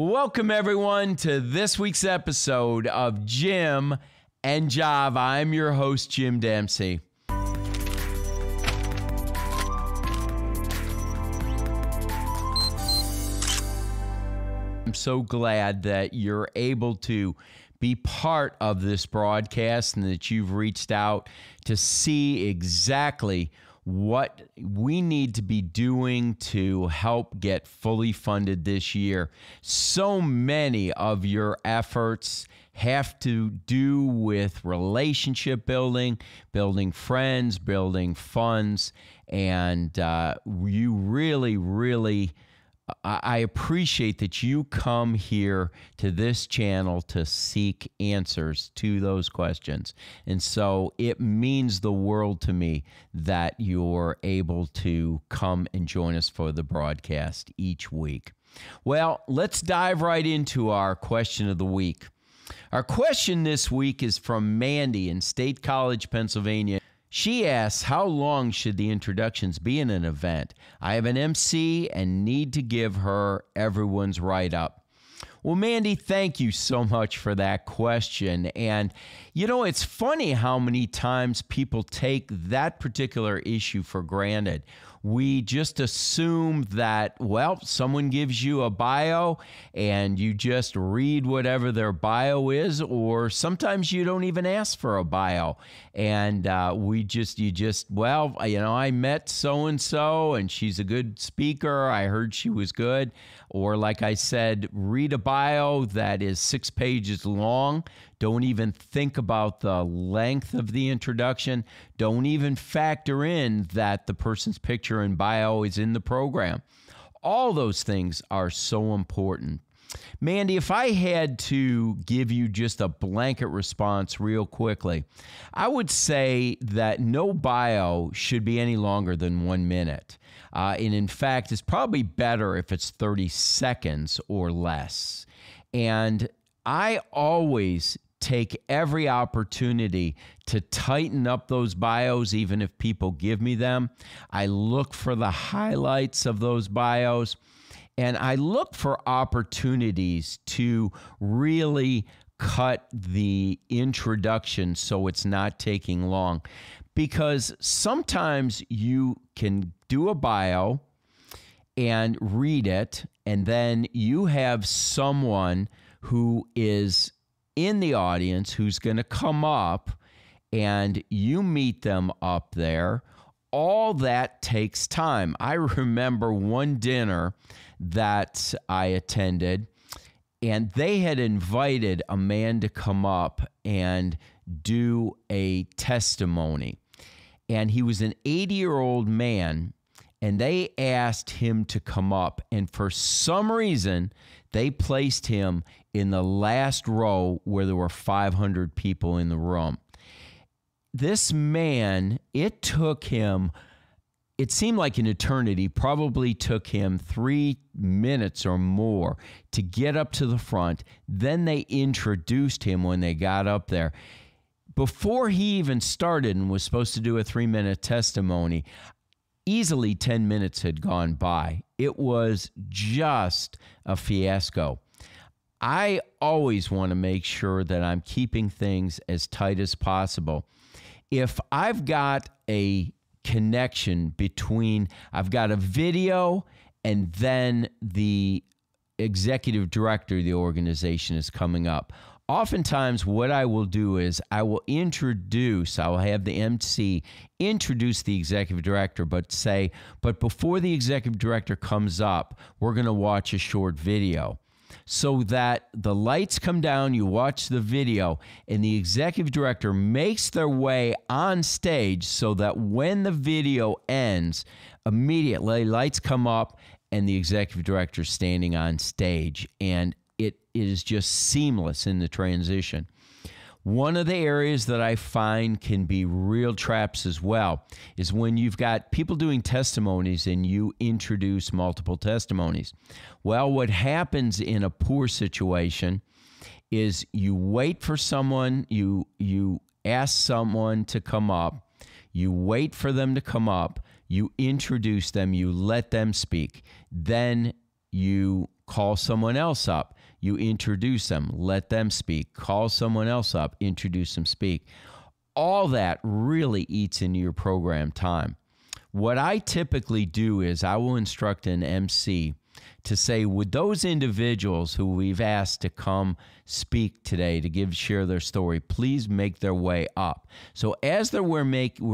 Welcome, everyone, to this week's episode of Jim 'N Java. I'm your host, Jim Dempsey. I'm so glad that you're able to be part of this broadcast and that you've reached out to see exactly what we need to be doing to help get fully funded this year. So many of your efforts have to do with relationship building, building friends, building funds, and you really I appreciate that you come here to this channel to seek answers to those questions. And so it means the world to me that you're able to come and join us for the broadcast each week. Well, let's dive right into our question of the week. Our question this week is from Mandy in State College, Pennsylvania. She asks, how long should the introductions be in an event? I have an MC and need to give her everyone's write-up. Well, Mandy, thank you so much for that question. And, you know, it's funny how many times people take that particular issue for granted. We just assume that, well, someone gives you a bio and you just read whatever their bio is, or sometimes you don't even ask for a bio. And well, you know, I met so-and-so and she's a good speaker. I heard she was good. Or like I said, read a bio that is 6 pages long. Don't even think about the length of the introduction. Don't even factor in that the person's picture and bio is in the program. All those things are so important. Mandy, if I had to give you just a blanket response real quickly, I would say that no bio should be any longer than 1 minute. And in fact, it's probably better if it's 30 seconds or less. And I always take every opportunity to tighten up those bios, even if people give me them. I look for the highlights of those bios, and I look for opportunities to really cut the introduction so it's not taking long. Because sometimes you can do a bio and read it, and then you have someone who is in the audience who's going to come up and you meet them up there. All that takes time. I remember one dinner that I attended, and they had invited a man to come up and do a testimony. And he was an 80-year-old man, and they asked him to come up. And for some reason, they placed him in the last row where there were 500 people in the room. This man, it took him, it seemed like an eternity, probably took him 3 minutes or more to get up to the front. Then they introduced him when they got up there. Before he even started and was supposed to do a 3-minute testimony, easily 10 minutes had gone by. It was just a fiasco. I always want to make sure that I'm keeping things as tight as possible. If I've got a connection between, I've got a video and then the executive director of the organization is coming up, oftentimes what I will do is I will introduce, I will have the MC introduce the executive director, but say, but before the executive director comes up, we're going to watch a short video. So that the lights come down, you watch the video, and the executive director makes their way on stage so that when the video ends, immediately lights come up and the executive director is standing on stage. And it is just seamless in the transition. One of the areas that I find can be real traps as well is when you've got people doing testimonies and you introduce multiple testimonies. Well, what happens in a poor situation is you wait for someone, you ask someone to come up, you wait for them to come up, you introduce them, you let them speak, then you Call someone else up. You introduce them. Let them speak. Call someone else up. Introduce them. Speak. All that really eats into your program time. What I typically do is I will instruct an MC to say, would those individuals who we've asked to come speak today to share their story, please make their way up. So as they're making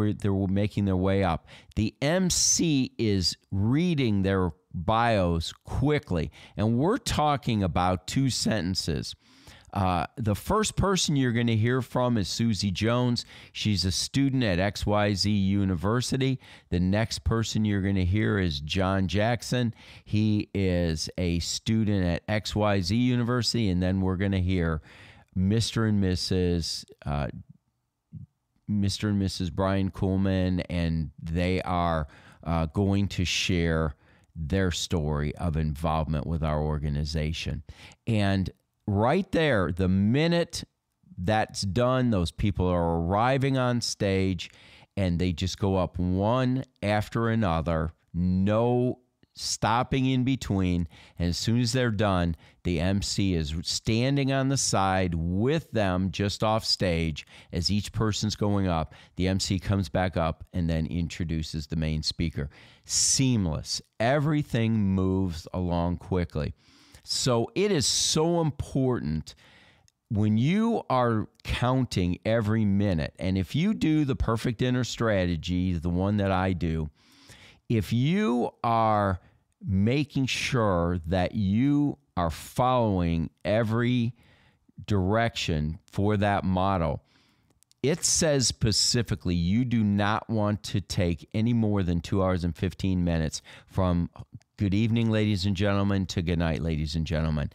their way up, the MC is reading their bios quickly. And we're talking about 2 sentences. The first person you're going to hear from is Susie Jones. She's a student at XYZ University. The next person you're going to hear is John Jackson. He is a student at XYZ University. And then we're going to hear Mr. and Mrs. Brian Kuhlman, and they are going to share their story of involvement with our organization. And right there, the minute that's done, those people are arriving on stage, and they just go up one after another, no stopping in between. And as soon as they're done, the MC is standing on the side with them just off stage as each person's going up. The MC comes back up and then introduces the main speaker. Seamless. Everything moves along quickly. So it is so important when you are counting every minute. And if you do the perfect dinner strategy, the one that I do, if you are making sure that you are following every direction for that model, it says specifically you do not want to take any more than 2 hours and 15 minutes from good evening, ladies and gentlemen, to good night, ladies and gentlemen,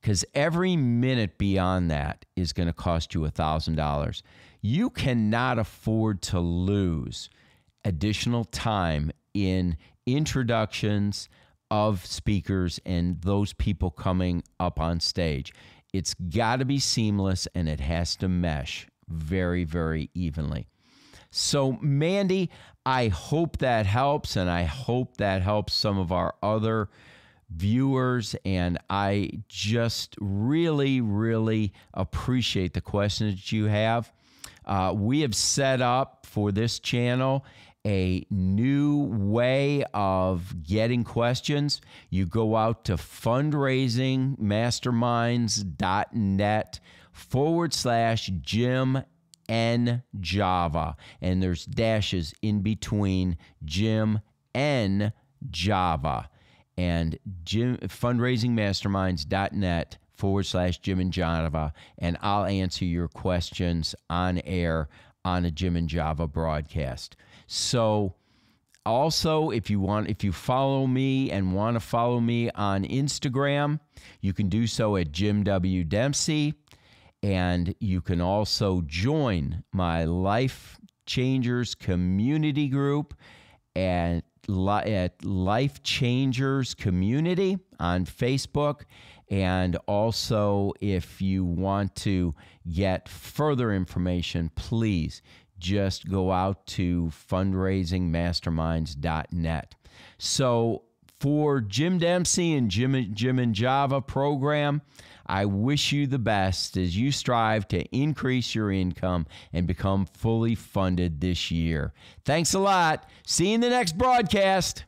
because every minute beyond that is going to cost you $1,000. You cannot afford to lose additional time in introductions of speakers and those people coming up on stage. It's got to be seamless, and it has to mesh very, very evenly. So, Mandy, I hope that helps, and I hope that helps some of our other viewers, and I just really, really appreciate the questions you have. We have set up for this channel a new way of getting questions. You go out to fundraisingmasterminds.net / Jim N Java, and there's dashes in between Jim N Java, and fundraisingmasterminds.net / Jim N Java, and I'll answer your questions on air on a Jim N Java broadcast. So also, if you follow me and want to follow me on Instagram, you can do so at Jim W Dempsey. And you can also join my Life Changers community group at Life Changers Community on Facebook. And also, if you want to get further information, please just go out to fundraisingmasterminds.net. So for Jim Dempsey and Jim and Java program, I wish you the best as you strive to increase your income and become fully funded this year. Thanks a lot. See you in the next broadcast.